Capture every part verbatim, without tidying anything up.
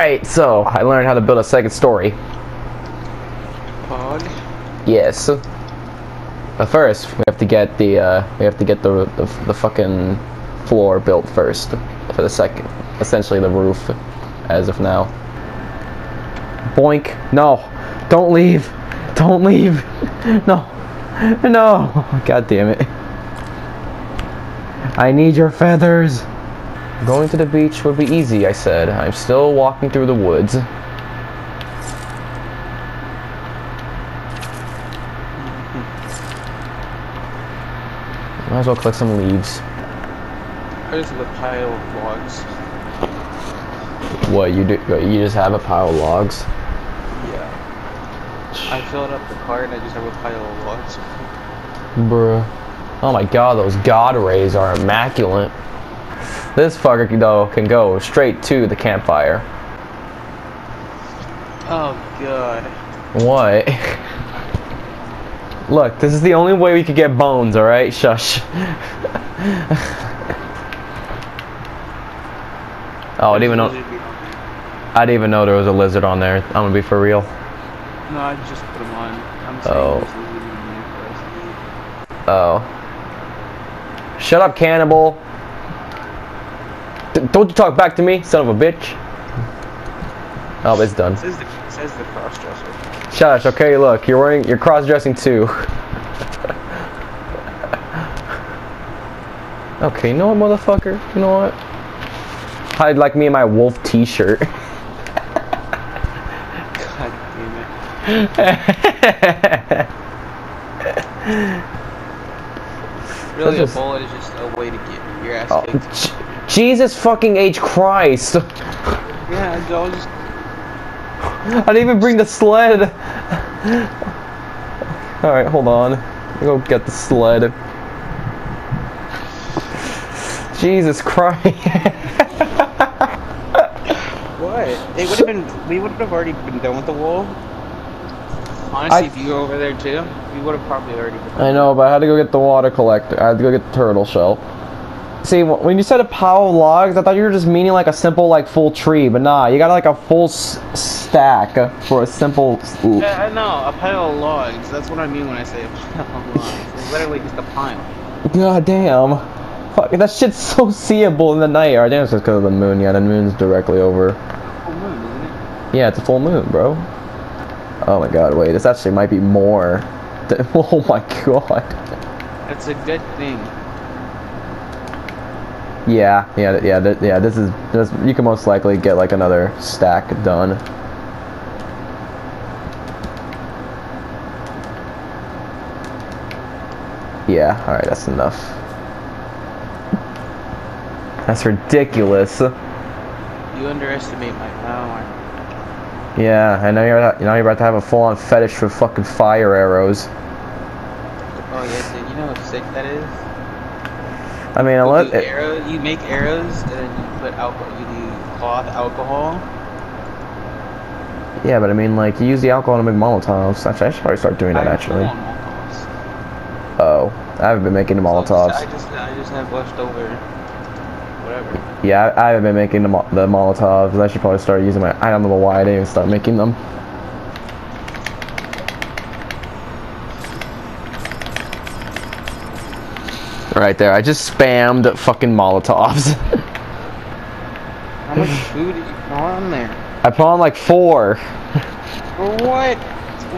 Alright, so I learned how to build a second story. Pod? Yes. But first, we have to get the uh, we have to get the, the the fucking floor built first for the second, essentially the roof, as of now. Boink! No, don't leave, don't leave, no, no! God damn it! I need your feathers. Going to the beach would be easy, I said. I'm still walking through the woods. Might as well collect some leaves. I just have a pile of logs. What, you do? You just have a pile of logs? Yeah. I filled up the car and I just have a pile of logs. Bruh. Oh my god, those god rays are immaculate. This fucker, though, can go straight to the campfire. Oh, God. What? Look, this is the only way we could get bones, alright? Shush. Oh, I didn't even know... I didn't even know there was a lizard on there. I'm gonna be for real. No, I just put him on. I'm saying oh. There's a lizard in there first. Oh. Shut up, cannibal! D don't you talk back to me, son of a bitch. Oh, it's done. Says the, says the cross-dresser. Shush, okay, look, you're wearing, you're cross-dressing too. Okay, you know what, motherfucker? You know what? Hide like me in my wolf t-shirt. God damn it. Really, just... a bullet is just a way to get your ass oh, kicked. Jesus fucking H Christ! Yeah, I was just... I didn't even bring the sled! Alright, hold on. I'll go get the sled. Jesus Christ! What? They would have been... We would have already been done with the wall. Honestly, I... if you go over there too, we would have probably already been done. I know, but I had to go get the water collector. I had to go get the turtle shell. See, when you said a pile of logs, I thought you were just meaning like a simple, like, full tree, but nah, you got like a full s stack for a simple... Oof. Yeah, I know, a pile of logs, that's what I mean when I say a pile of logs. It's literally just a pile. God damn. Fuck, that shit's so seeable in the night. I think it's just because of the moon, yeah, the moon's directly over. Full moon, isn't it? Yeah, it's a full moon, bro. Oh my god, wait, this actually might be more. Oh my god. That's a good thing. Yeah, yeah, yeah, th yeah. This is this, you can most likely get like another stack done. Yeah, all right, that's enough. That's ridiculous. You underestimate my power. Yeah, I know you're not, you know you're about to have a full-on fetish for fucking fire arrows. Oh yeah, dude, you know how sick that is. I mean, unless you, arrow, you make arrows and then you put alcohol, you do cloth alcohol. Yeah, but I mean, like, you use the alcohol to make Molotovs. Actually, I should probably start doing that, I actually. Oh, I haven't been making the Molotovs. I just, I just have leftover whatever. Yeah, I, I haven't been making the, the Molotovs. I should probably start using my. I don't know why I didn't even start making them. Right there, I just spammed fucking Molotovs. How much food did you put on there? I put on like four. For what?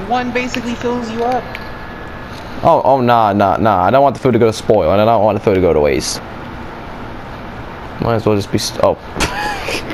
One basically fills you up. Oh, oh, nah, nah, nah. I don't want the food to go to spoil, and I don't want the food to go to waste. Might as well just be. St oh.